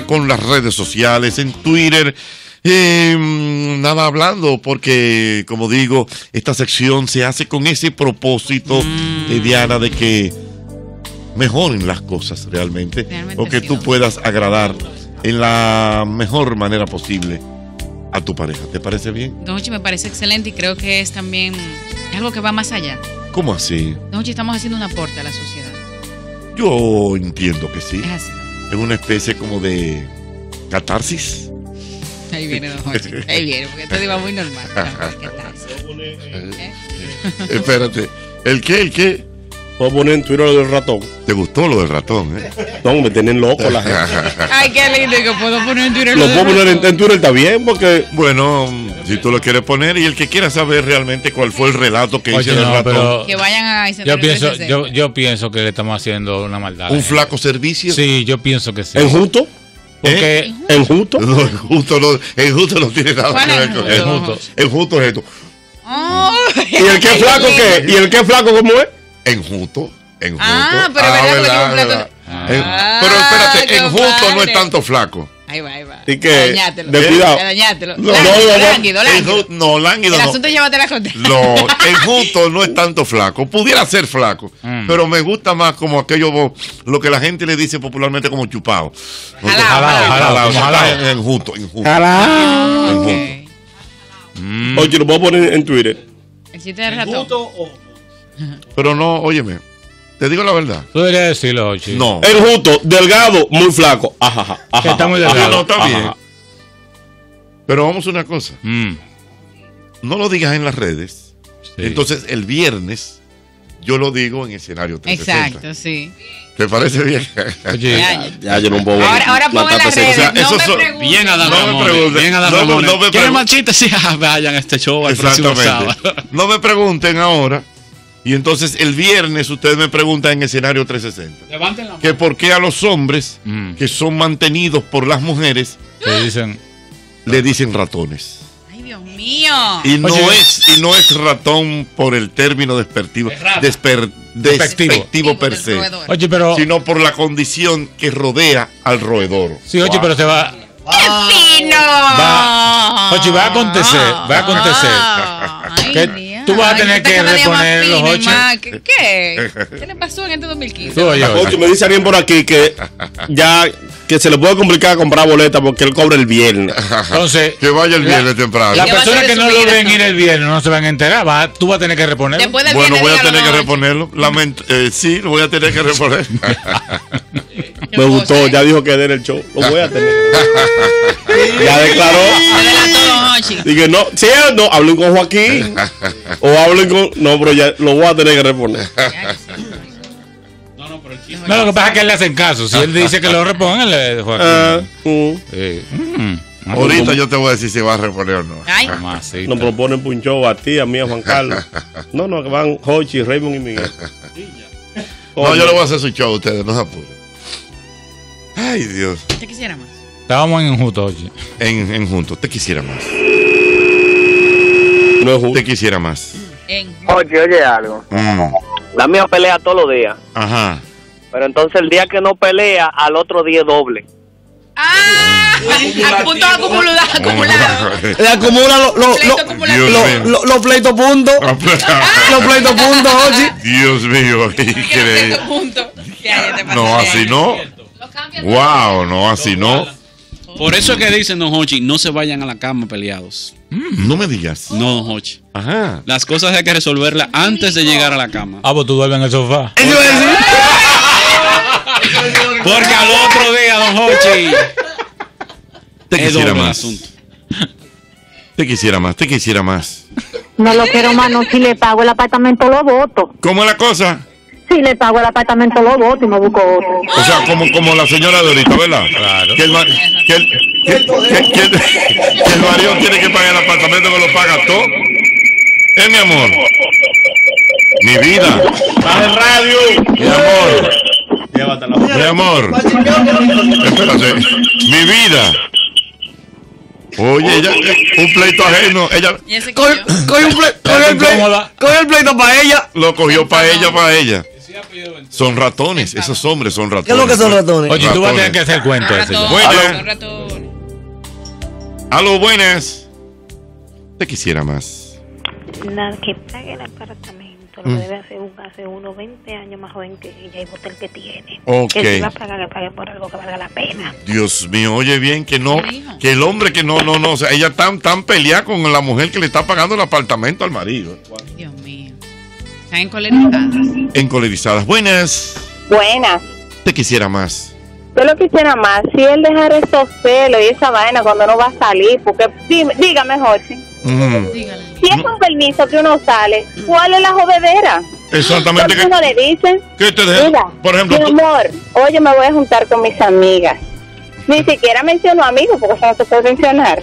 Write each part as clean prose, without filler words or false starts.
va con las redes sociales, en Twitter. Nada hablando, porque como digo, esta sección se hace con ese propósito de Diana, de que mejoren las cosas realmente o que tú puedas agradar en la mejor manera posible a tu pareja. ¿Te parece bien? Don Jochy, me parece excelente y creo que es también algo que va más allá. ¿Cómo así? Don Jochy, estamos haciendo un aporte a la sociedad. Yo entiendo que sí. Es así. Es una especie como de catarsis. Ahí viene Don Jochy, ahí viene, porque esto iba muy normal. Espérate, ¿el qué? Voy a poner en Twitter lo del ratón. ¿Te gustó lo del ratón? No, me tienen loco la gente. Ay, qué lindo que puedo poner en Twitter. Lo puedo poner en Twitter, está bien, porque... Bueno, si tú lo quieres poner y el que quiera saber realmente cuál fue el relato que hice del ratón. Que vayan a... Yo pienso que le estamos haciendo una maldad. ¿Un flaco servicio? Sí, yo pienso que sí. ¿Es justo? Porque el justo no tiene nada que ver con eso. El justo es esto. ¿Y el que es flaco qué? ¿Y el que es flaco cómo es? Enjuto. Ah, pero verdad. Pero espérate, enjuto no es tanto flaco. Ahí va. Así que dañátelo. No, lánguido. El asunto es llévatela con ti. No, enjuto no es tanto flaco. Pudiera ser flaco, pero me gusta más como aquello, lo que la gente le dice popularmente como chupado. Jalado. Enjuto. Jalado. Oye, lo voy a poner en Twitter. El chiste del ratón. Pero no, óyeme, te digo la verdad. Tú deberías decirlo, Jochy. No. El justo, delgado, muy flaco. Ajá. Está muy delgado. No, está bien. Pero vamos a una cosa. No lo digas en las redes. Sí. Entonces, el viernes, yo lo digo en escenario 360. Exacto, sí. ¿Te parece bien? Oye, ya yo no puedo. Ahora pongo en las redes. No me pregunten. ¿Quieren más chistes? Sí, vayan a este show. Exactamente. No me pregunten ahora. Y entonces el viernes ustedes me preguntan en escenario 360. Levanten la mano. Que por qué a los hombres que son mantenidos por las mujeres le dicen ratones. Ay, Dios mío. Y no es ratón por el término despectivo per se. Oye, pero, sino por la condición que rodea al roedor. Sí, oye, pero se va. ¡Qué fino! Jochy, va a acontecer. Tú vas a tener que reponer los 8. ¿Qué? ¿Qué le pasó en este 2015? Jochy, me dice alguien por aquí que ya que se le puede complicar comprar boletas porque él cobra el viernes. Entonces, que vaya el viernes temprano. Las personas que no lo ven ir el viernes no se van a enterar. Tú vas a tener que reponerlo. Bueno, voy a tener que reponerlo. Sí, lo voy a tener que reponer. Me gustó, ya dijo que den el show. Lo voy a tener. Ya declaró. Dije, no, si él no, hablen con Joaquín. O hablen con. No, pero ya lo voy a tener que reponer. No, lo que pasa es que él le hacen caso. Si él dice que lo repongan, Joaquín. Ahorita yo te voy a decir si va a reponer o no. Nos proponen un show a ti, a mí, a Juan Carlos. No, que van Jochy, Raymond y Miguel. No, yo le voy a hacer su show a ustedes, no se apuren. Ay, Dios. Te quisiera más. Estábamos en juntos, Jochy. En juntos. Te quisiera más. No es justo. Te quisiera más. Oye algo. La mía pelea todos los días. Ajá. Pero entonces el día que no pelea, al otro día doble. ¡Ah! Al punto acumulado. Le acumula los pleitos puntos. Los pleitos puntos, Jochy. Dios mío. Increíble. No, así no. Wow, no, así no. Por eso es que dicen, Don Jochy, no se vayan a la cama peleados. No me digas. No, Don Jochy. Ajá. Las cosas hay que resolverlas antes de llegar a la cama. Ah, pues tú duermes en el sofá. Eso es. Porque al otro día, Don Jochy, te quisiera más. Te quisiera más. No lo quiero más, no, si le pago el apartamento lo voto. ¿Cómo es la cosa? Si le pago el apartamento, lo voto y me busco otro. O sea, como la señora de ahorita, ¿verdad? Claro. Que el marido tiene que pagar el apartamento, que lo paga todo. Mi amor. Mi vida. Baja el radio. Mi amor. Llévatela. Mi amor. Espérate. Mi vida. Oye, ella, un pleito ajeno. Ella cogió el pleito para ella. Lo cogió para ella. Son ratones, esos hombres son ratones. ¿Qué es lo que son ratones? Oye, tú vas a tener que hacer cuento. Aló, buenas. Te quisiera más. La que pague el apartamento lo debe hacer unos 20 años más joven que ella y votar que tiene. Ok. Que si va a pagar, que pague por algo que valga la pena. Dios mío, oye bien, que no, que el hombre que no. O sea, ella tan peleada con la mujer que le está pagando el apartamento al marido. Dios mío. Están encolerizadas. Encolerizadas. Buenas. Buenas. Te quisiera más. Yo lo quisiera más. Si él dejara esos pelos y esa vaina cuando no va a salir, porque dígame, Jorge. Si es con permiso que uno sale, ¿cuál es la jodedera? Exactamente. ¿Por qué no le dicen? ¿Qué te deja? Mira, por ejemplo, mi amor, hoy yo me voy a juntar con mis amigas. Ni siquiera menciono amigos porque eso no se puede mencionar.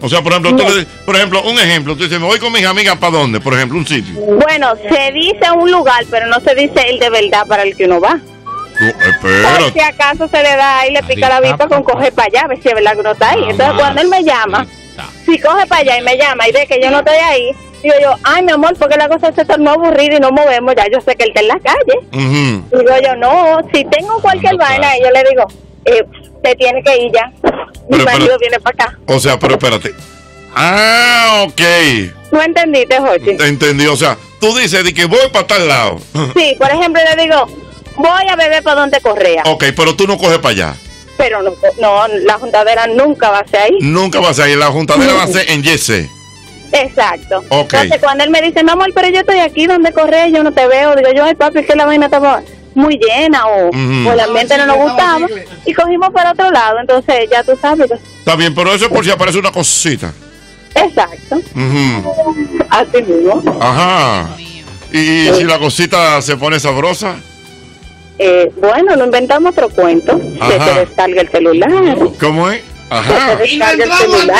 O sea, por ejemplo, un ejemplo, tú dices, me voy con mis amigas, ¿para dónde? Por ejemplo, un sitio. Bueno, se dice un lugar, pero no se dice el de verdad para el que uno va. Por si acaso se le da y le pica la vista con coger para allá, a ver si es verdad que uno está ahí. Entonces cuando él me llama, si coge para allá y me llama y ve que yo no estoy ahí, digo yo, ay mi amor, porque la cosa se tornó aburrida y no movemos ya, yo sé que él está en la calle. Digo yo, no, si tengo cualquier vaina, y yo le digo, te tiene que ir ya, mi marido viene para acá. O sea, pero espérate. Ah, ok. ¿No entendiste, Jorge? Entendí, o sea, tú dices de que voy para tal lado. Sí, por ejemplo, le digo, voy a beber para donde Correa. Ok, pero tú no coges para allá. Pero no, la juntadera nunca va a ser ahí. Nunca va a ser ahí, la juntadera va a ser en Yese. Exacto. Okay. Entonces cuando él me dice, mi amor, pero yo estoy aquí donde Correa, yo no te veo. Digo yo, ay papi, es que la vaina estaba muy llena o el ambiente no nos gustaba. Y cogimos para otro lado, entonces ya tú sabes. Está bien, pero eso es por si aparece una cosita. Exacto. Así mismo. Ajá. ¿Y si la cosita se pone sabrosa? Bueno, nos inventamos otro cuento. Que se descarga el celular. ¿Cómo es? Ajá. Que se descarga el celular.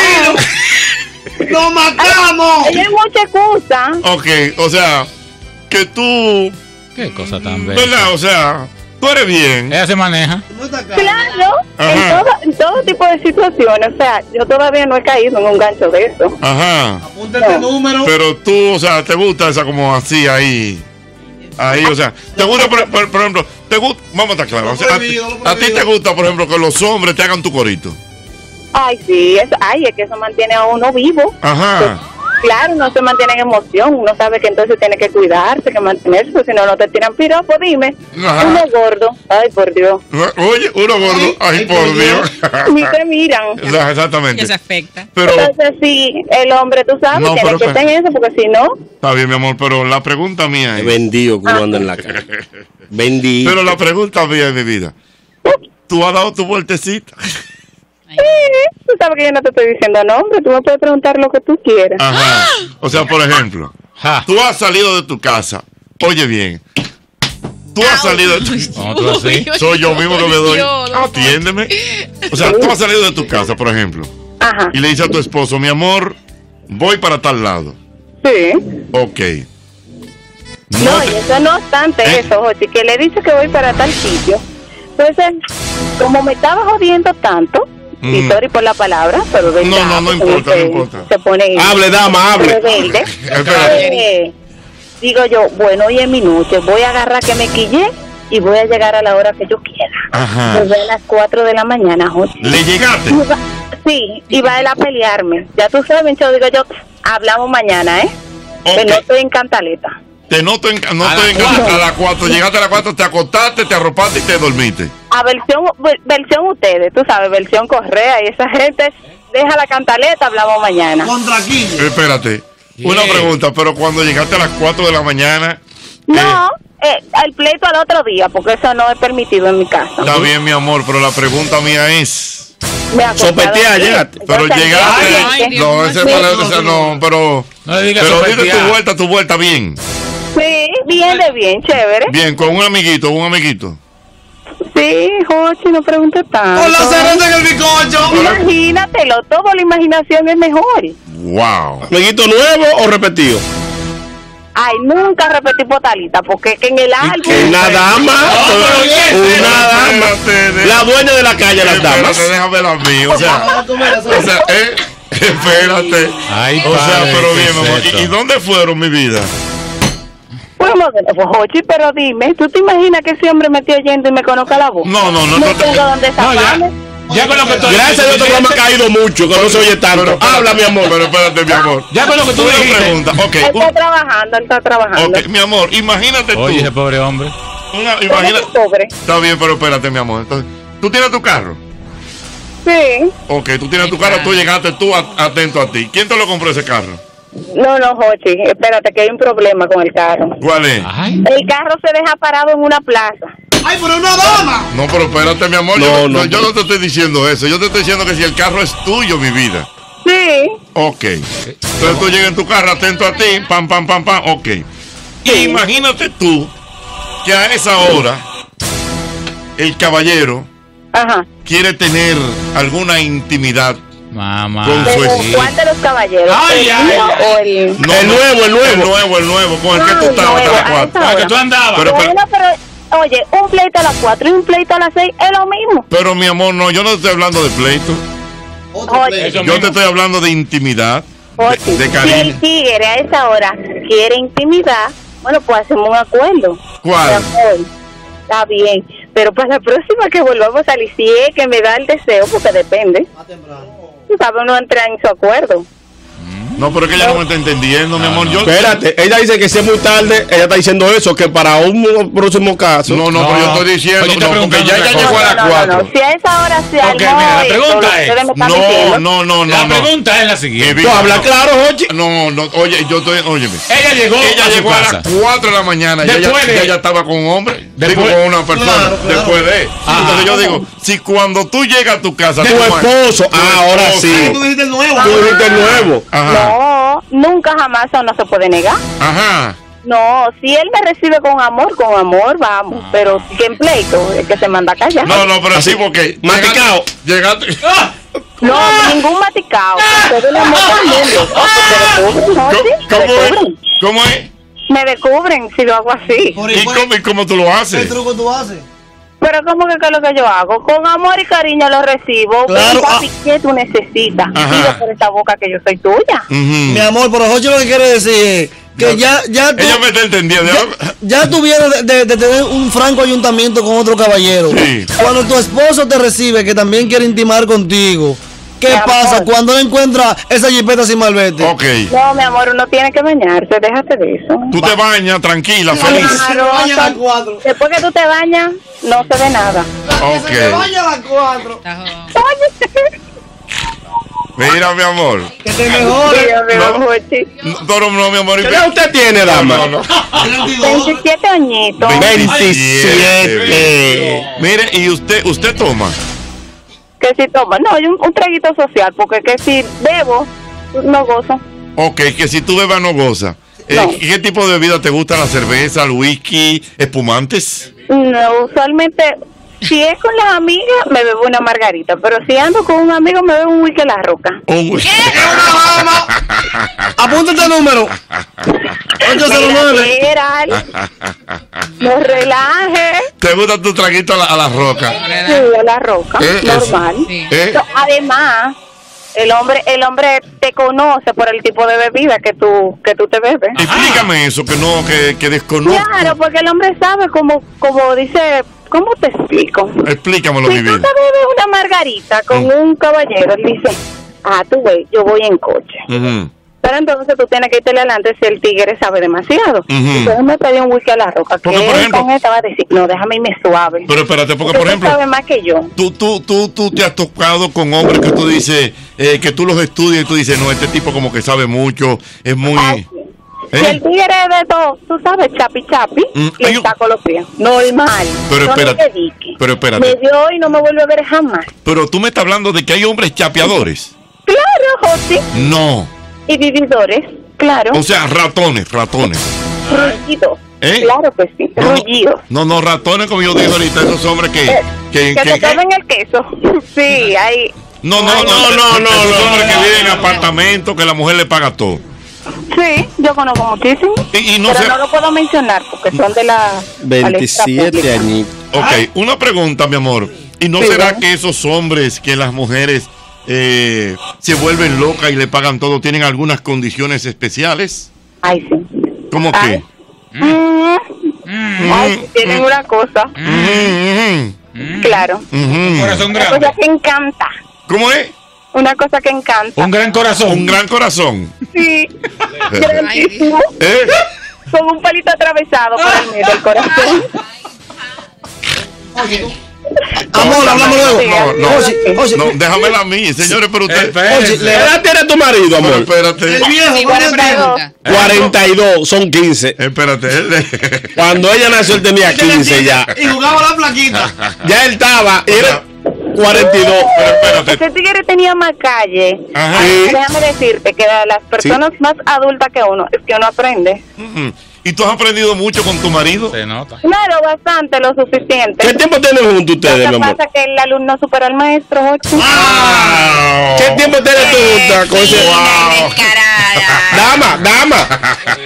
¡Lo matamos! Hay mucha excusa. Ok, o sea, que tú. Qué cosa tan bella. ¿Verdad? O sea, tú eres bien. Ella se maneja. Claro, en todo tipo de situaciones. O sea, yo todavía no he caído en un gancho de eso. Ajá. Apúntate el número. Pero tú, o sea, te gusta esa como así ahí. Ahí, o sea, te gusta, por ejemplo, te gusta, vamos a estar claros, a ti te gusta, por ejemplo, que los hombres te hagan tu corito. Ay, sí, es que eso mantiene a uno vivo. Ajá. Que, claro, no se mantiene en emoción, uno sabe que entonces tiene que cuidarse, que mantenerse, si no, no te tiran piropo, dime. Ajá. Uno gordo, ay, por Dios. Oye, uno gordo, ay, por Dios. Ni te miran. Exactamente. Eso afecta. Pero, entonces, sí, el hombre, tú sabes, no, tiene que estar en eso, porque si no... Está bien, mi amor, pero la pregunta mía es... Vendido, cuando anda en la calle. Vendido. Pero la pregunta mía es mi vida. ¿Tú has dado tu vueltecita? Sí, tú sabes que yo no te estoy diciendo nombre, tú me puedes preguntar lo que tú quieras. Ajá. O sea, por ejemplo, tú has salido de tu casa. Oye bien, tú has salido de tu casa. Soy yo mismo que me doy. Atiéndeme. O sea, tú has salido de tu casa, por ejemplo. Ajá. Y le dices a tu esposo, mi amor, voy para tal lado. Sí. Ok. No, y eso no obstante eso, José, que le dices que voy para tal sitio. Entonces, como me estaba jodiendo tanto, y sorry por la palabra, pero venga, no importa, no importa. Se pone hable, dama, hable. Digo yo, bueno, hoy es mi noche, voy a agarrar que me quillé y voy a llegar a la hora que yo quiera. Ajá. Volver a las 4 de la mañana, José. ¿Le llegaste? Sí, iba él a pelearme. Ya tú sabes, yo digo yo, hablamos mañana, ¿eh? Okay. Pero no estoy en cantaleta. Te noto a las 4, llegaste a las 4, te acostaste, te arropaste y te dormiste. A versión ustedes, tú sabes, versión Correa y esa gente, deja la cantaleta, hablamos mañana. Contra aquí. Espérate, una pregunta, pero cuando llegaste a las 4 de la mañana... No, el pleito al otro día, porque eso no es permitido en mi casa. Está bien, mi amor, pero la pregunta mía es... Sopetea, llegaste. Pero llegaste. No, ese no, pero. Pero dile tu vuelta bien. Sí, bien de bien, chévere. Bien, con un amiguito, Sí, Jochi, no preguntes tanto. ¡Con la cerveza en el bizcocho! Imagínatelo, todo la imaginación es mejor. ¡Wow! ¿Amiguito nuevo o repetido? Ay, nunca repetí botalita, porque es que en el álbum... Una dama, la dueña de la calle, las damas. Déjame la mía, o sea, espérate. Ay, o sea, pero bien, mi amor, ¿y dónde fueron, mi vida? Bueno, Jochi, pero dime, ¿tú te imaginas que ese hombre me esté oyendo y me conozca la voz? No tengo dónde escaparme. Ya con lo que tú gracias a Dios no me ha caído mucho, que no se oye tanto. Pero, habla, mi amor. Pero espérate, mi amor. Ya con lo que tú dijiste. Pregunta. Okay. Él está trabajando. Okay, mi amor, imagínate tú. Oye, ese pobre hombre. Imagínate. Pobre. Está bien, pero espérate, mi amor. Entonces, ¿tú tienes tu carro? Sí. Ok, tú tienes tu carro, tú llegaste, tú atento a ti. ¿Quién te lo compró ese carro? No, Jochi, espérate, que hay un problema con el carro. ¿Cuál es? Ay. El carro se deja parado en una plaza. ¡Ay, pero una dama! No, pero espérate, mi amor, yo no te estoy diciendo eso. Yo te estoy diciendo que si el carro es tuyo, mi vida. Sí. Ok. Entonces tú llegas en tu carro, atento a ti, pam, pam, pam, pam, ok. Sí. Imagínate tú que a esa hora el caballero quiere tener alguna intimidad. Mamá. ¿Cuál de los caballeros? El nuevo. Con el que tú estabas a las 4. Al que tú andabas. Pero, oye, un pleito a las 4 y un pleito a las 6 es lo mismo. Pero, mi amor, no, yo no te estoy hablando de pleito. Oye, yo te estoy hablando de intimidad. De cariño. Si el tigre a esa hora quiere intimidad, bueno, pues hacemos un acuerdo. ¿Cuál? Está bien. Pero para la próxima que volvamos a salir, si es que me da el deseo, porque depende. Más temprano. No entra en su acuerdo. No, pero es que ella no me está entendiendo, mi amor. Espérate, ella dice que si es muy tarde, ella está diciendo eso, que para un próximo caso. No, pero yo estoy diciendo porque ya ella llegó a las 4. Si a esa hora se armó La pregunta es la siguiente. Habla claro, Jochi. Oye, yo estoy, óyeme. Ella llegó a las 4 de la mañana. Ella estaba con un hombre, digo, con una persona. Después de. Entonces yo digo, si cuando tú llegas a tu casa, tu esposo, ahora sí. Tú dijiste el nuevo. No, nunca jamás, eso no se puede negar. No, si él me recibe con amor, vamos. Pero que en pleito, es que se manda a callar. No, pero así porque maticao. Llegaste. No, ningún maticao. ¿Cómo es? Me descubren si lo hago así. ¿Y cómo tú lo haces? ¿Qué truco tú haces? Pero ¿cómo que es lo que yo hago? Con amor y cariño lo recibo. Claro. Papi, ¿qué tú necesitas? Pido por esta boca que yo soy tuya. Mi amor, pero Jochi lo que quiere decir que ya tú... Ella me está entendiendo. Ya tuviera de tener un franco ayuntamiento con otro caballero. Sí. Cuando tu esposo te recibe, que también quiere intimar contigo, ¿qué pasa cuando no encuentra esa jipeta sin malvete? No, mi amor, uno tiene que bañarse, déjate de eso. Tú te bañas, tranquila, feliz. Claro, te bañas a las 4. Después que tú te bañas, no se ve nada. Se te baña a las 4. Mira, mi amor. Que te mejores. No, mi amor. ¿Qué edad usted tiene, dama? 27 añitos. 27. Mire, ¿y usted toma? Que si toma, no, hay un traguito social, porque que si bebo, no gozo. Ok, que si tú bebas, no goza. No. ¿Qué tipo de bebida te gusta? ¿La cerveza, el whisky, espumantes? No, usualmente, si es con las amigas, me bebo una margarita, pero si ando con un amigo, me bebo un whisky a la roca. ¿Un whisky? Apúntate el número. 809. No relajes. ¿Te gusta tu traguito a la roca? Sí, a la roca, normal. Sí. No, además, el hombre te conoce por el tipo de bebida que tú te bebes. Explícame eso, que desconozco. Claro, porque el hombre sabe como dice. ¿Cómo te explico? Explícamelo, mi vida. Si tú te bebes una margarita con un caballero, él dice, tú ves, yo voy en coche. Pero entonces tú tienes que irte adelante si el tigre sabe demasiado. Entonces me pedí un whisky a la roca. Porque, por ejemplo, estaba diciendo, no, déjame irme suave. Pero espérate, porque por ejemplo, sabe más que yo. Tú te has tocado con hombres que tú dices, que tú los estudias y tú dices, no, este tipo como que sabe mucho, es muy... Si el tigre es de todo, tú sabes, chapi, y está con los pies. Normal. Pero espérate, me dio y no me vuelve a ver jamás. Pero tú me estás hablando de que hay hombres chapeadores. Claro, Josi. No. Y vividores, claro. O sea, ratones. Rullidos. Claro que sí, rullidos. No, ratones, como yo digo ahorita, esos hombres que se comen el queso. Sí, hay. No. Esos hombres que viven en apartamentos, que la mujer le paga todo. Sí, yo conozco muchísimos. Pero no lo puedo mencionar porque son de la 27 añitos. Ok, una pregunta, mi amor. ¿Y no será que esos hombres, que las mujeres se vuelven locas y le pagan todo, tienen algunas condiciones especiales? Ay, sí. ¿Cómo qué? Ay, tienen una cosa. Claro. Un corazón grande. Una cosa que encanta. ¿Cómo es? Una cosa que encanta. Un gran corazón. Un gran corazón. Sí. Grandísimo. Con un palito atravesado por el medio del corazón. Oye. Amor, hablamos luego. No, déjamela a mí, señores, pero usted. ¿La edad tiene tu marido, amor? Espérate. El viejo, 42, son 15. Espérate. Cuando ella nació, él tenía 15 ya. Y jugaba la plaquita. Ya él estaba, era 42. Espérate. Ese tigre tenía más calle. Déjame decirte que las personas más adultas que uno, es que uno aprende. ¿Y tú has aprendido mucho con tu marido? Se nota. Claro, bastante, lo suficiente. ¿Qué tiempo tienen juntos ustedes, mi amor? Lo que pasa es que el alumno superó al maestro, Jochy. ¡Wow! ¿Qué tiempo tienes tú juntas con ese? ¡Wow! Descarada. Dama.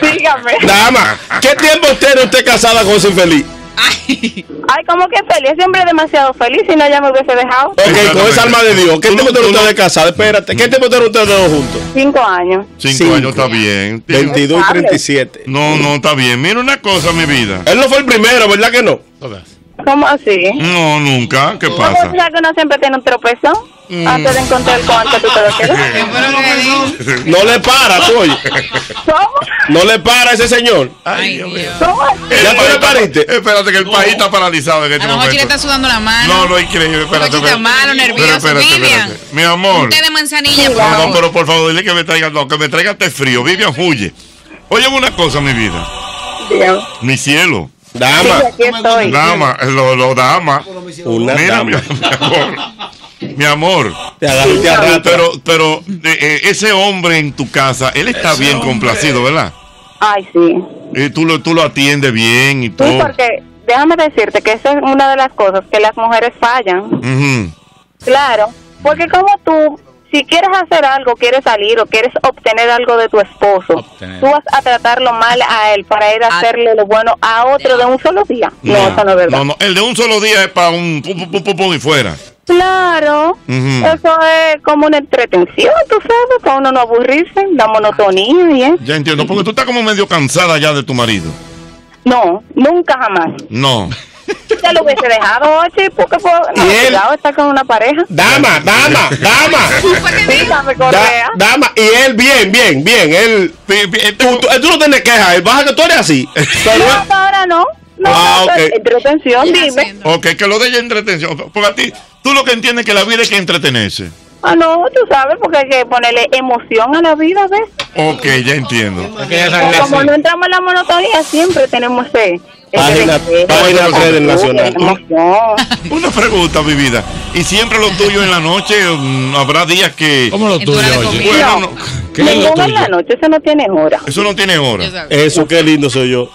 Dígame. Dama, ¿qué tiempo tiene usted casada con ese infeliz? Ay, ¿cómo que feliz? Siempre demasiado feliz, si no ya me hubiese dejado. Ok, con esa alma de Dios, ¿qué tiempo tienen ustedes casados? Espérate, ¿qué tiempo tienen ustedes dos juntos? 5 años. 5 años, está bien. 22 y 37. No, no, está bien. Mira una cosa, mi vida. Él no fue el primero, ¿verdad que no? ¿Cómo así? No, nunca, ¿qué pasa? ¿Cómo es que uno siempre tiene un tropezón? Antes de encontrar el cuarto, ¿tú te lo quieres? No le para, tú oye. ¿Cómo? No le para a ese señor. Ay, Dios mío. ¿Cómo? ¿Ya tú le pariste? Espérate, que el país está paralizado en este momento. A lo mejor le está sudando la mano. No, no es increíble. Espérate. Está malo, nervioso, Vivian. Mi amor. Té de manzanilla, por favor. No, pero por favor, dile que me traiga, no, que me traiga té frío. Vivian, huye. Oye, una cosa, mi vida. Mi cielo. Dama. Dama, lo dama. Mira, mi amor. Mi amor, pero ese hombre en tu casa, él está ese bien hombre. Complacido, ¿verdad? Ay, sí. Y tú lo atiendes bien y todo. Sí, porque déjame decirte que esa es una de las cosas que las mujeres fallan. Claro, porque como tú, si quieres hacer algo, quieres salir o quieres obtener algo de tu esposo, tú vas a tratarlo mal a él para ir a hacerle lo bueno a otro de un solo día. No, eso no es verdad. No, el de un solo día es para un pum, pum, pum, pum y fuera. Claro, eso es como una entretención, tú sabes, para uno no aburrirse, la monotonía y eso. Ya entiendo, porque tú estás como medio cansada ya de tu marido. No, nunca jamás. No. Ya lo hubiese dejado, Jochy, porque fue obligado a estar con una pareja. Dama. Dama, y él bien, él... Tú no tienes queja, él baja que tú eres así. No, ahora no. No, okay. Entretención, dime. Ok, que lo de ella entretención. Porque a ti, tú lo que entiendes es que la vida es que entretenerse. Ah, no, tú sabes, porque hay que ponerle emoción a la vida, ¿ves? Ok, ya entiendo. Como no entramos en la monotonía, siempre tenemos ese... Una pregunta, mi vida. ¿Y siempre lo tuyo en la noche? ¿Habrá días que...? ¿Cómo lo tuyo, oye? Bueno, no. Ninguno en la noche, eso no tiene hora. Eso no tiene hora. Eso, qué lindo soy yo.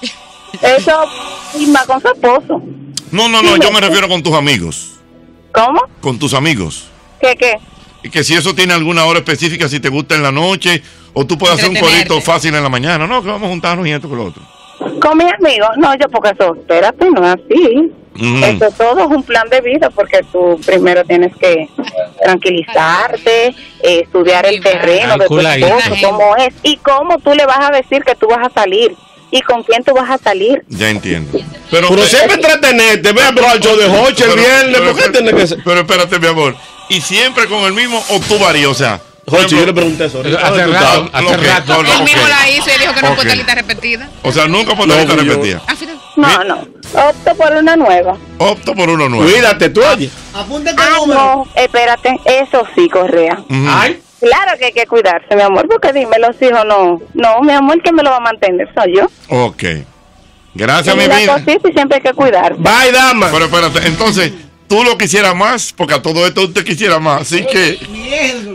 Eso, y más con su esposo. No, yo me refiero con tus amigos. ¿Cómo? Con tus amigos. ¿Qué? Y que si eso tiene alguna hora específica, si te gusta en la noche, o tú puedes hacer un corito fácil en la mañana, ¿no? Que vamos a juntarnos y esto con lo otro. Con mis amigos, no, yo porque eso, espérate, no es así. Eso todo es un plan de vida, porque tú primero tienes que tranquilizarte, estudiar el terreno de tu esposo, cómo es, y cómo tú le vas a decir que tú vas a salir. ¿Y con quién tú vas a salir? Ya entiendo. Pero siempre entretenerte, ve, pero al show de Jochy el viernes, ¿por qué tienes que ser? Pero espérate, mi amor. ¿Y siempre con el mismo o tú varías? O sea, Jochy, yo le pregunté eso. Hace rato. Él mismo la hizo y dijo que no fue lista repetida. O sea, nunca fue lista repetida. No. Opto por una nueva. Cuídate, tú oye. Apúntate el número. No, espérate, eso sí, Correa. Ay. Claro que hay que cuidarse, mi amor, porque dime, los hijos no, mi amor, que me lo va a mantener, soy yo. Ok. Gracias, mi vida. Y siempre hay que cuidar. Bye, dama. Pero espérate, entonces, tú lo quisieras más, porque a todo esto usted quisiera más, así que...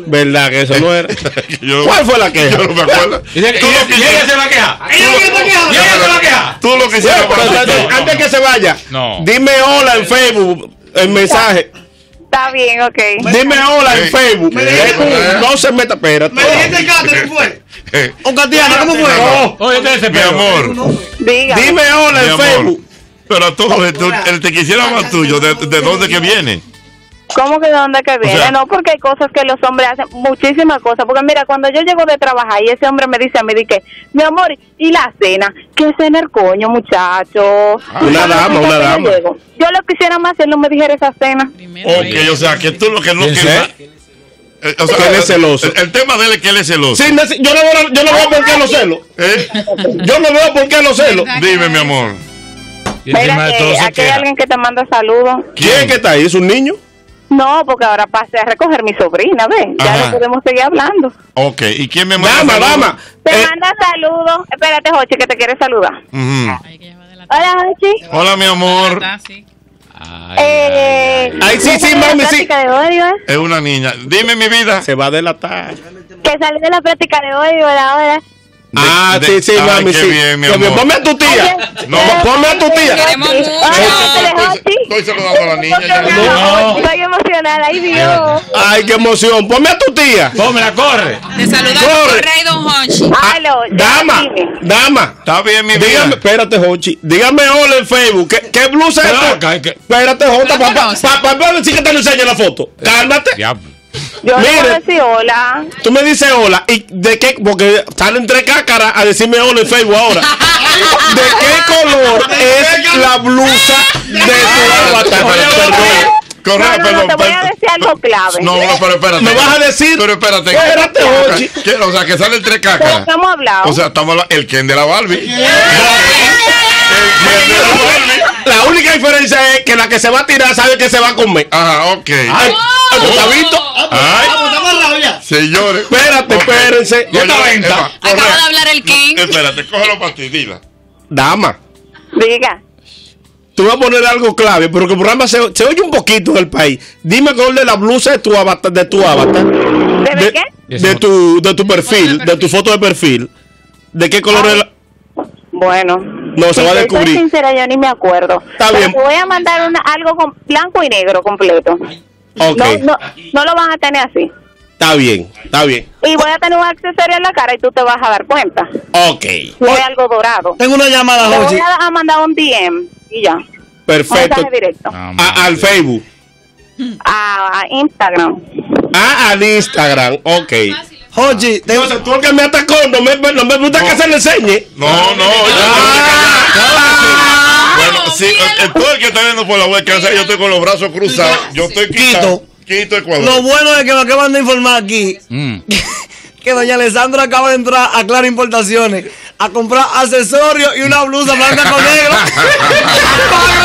¿Verdad que eso no era? ¿Cuál fue la queja? Yo no me acuerdo. ¿Ella se la queja? Tú lo quisieras más. Antes que se vaya, dime hola en Facebook, el mensaje. Está bien, ok. Dime hola en Facebook. No se meta, espérate. Me dijiste el gato, ¿cómo fue? O Catiana, ¿cómo fue? Oye, mi amor. Dime hola en Facebook. Pero tú, el te quisiera más tuyo, ¿de dónde que viene? ¿Cómo que de dónde que viene? O sea, no, porque hay cosas que los hombres hacen, muchísimas cosas. Porque mira, cuando yo llego de trabajar y ese hombre me dice a mí, que mi amor, ¿y la cena? ¿Qué cena el coño, muchacho? Una dama. Yo lo quisiera más si él no me dijera esa cena. Ok, o sea, que tú lo que no quieres... O sea, él es celoso. El tema de él es que él es celoso. Sí, yo no veo por qué los celos. Yo no veo por qué los celos. Dime, mi amor. Mira, aquí hay alguien que te manda saludos. ¿Quién que está ahí? ¿Es un niño? No, porque ahora pasé a recoger mi sobrina, ¿ves? Ya no podemos seguir hablando. Ok, ¿y quién me manda saludos? Dama. Te manda saludos. Espérate, Jochy, que te quiere saludar. Hola, Jochy. Hola, mi amor. Ay, sí, mami, sí. Es una niña. Dime, mi vida. Se va a delatar. Que salí de la práctica de hoy, ahora. Sí, mami, sí. Bien, mi amor. Ponme a tu tía. Ponme a tu tía. Estoy saludando a la niña. Estoy emocionada. Ay, Dios. Ay, qué emoción. Ponme a tu tía. Pónmela, corre. Te saluda el rey, don Jochy. Dama. Está bien, mi vida. Dígame, espérate, Jochy. Dígame hola en Facebook. ¿Qué blusa es esta? Espérate, Jota. Papá, sí que te lo enseño la foto. Cálmate. Yo le voy a decir hola. Tú me dices hola. ¿Y de qué? Porque salen tres cácaras a decirme hola en Facebook ahora. ¿De qué color es la blusa de tu avatar? Perdón. Te voy a decir algo clave. No, pero espérate. ¿Me vas a decir? Pero espérate. Espérate, Jochy. O sea, que salen tres cácaras. Estamos hablando. O sea, estamos el Ken de la Barbie. La única diferencia es que la que se va a tirar sabe que se va a comer. Ajá, ok. ¿Está visto? Ay, señores. Espérate, espérense. Yo estaba en venta. Acaba de hablar el King. Espérate, cógelo para ti, dila. Dama. Diga. Tú vas a poner algo clave, pero que el programa se oye un poquito en el país. Dime cuál de la blusa de tu avatar. ¿De tu avatar? ¿De qué? De tu perfil, de tu foto de perfil. ¿De qué color es la...? Bueno... No, se va a descubrir. Soy sincera, yo ni me acuerdo. Está bien. Te voy a mandar algo con blanco y negro completo. Okay. No lo van a tener así. Está bien. Y voy a tener un accesorio en la cara y tú te vas a dar cuenta. Ok. Fue algo dorado. Tengo una llamada, Jochy. Voy a mandar un DM y ya. Perfecto. Directo. Al Facebook. A Instagram. Al Instagram. Ok. Oye, tú el que me atacó, no me gusta que se le enseñe. No. Bueno, sí, tú el que está viendo por la web, yo estoy con los brazos cruzados. Yo estoy quito Ecuador. Lo bueno es que me acaban de informar aquí que doña Alessandra acaba de entrar a Clara Importaciones a comprar accesorios y una blusa blanca con negro. ¡Para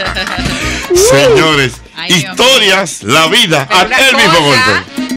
regarte! Señores. Historias, la vida, al Elmismogolpe.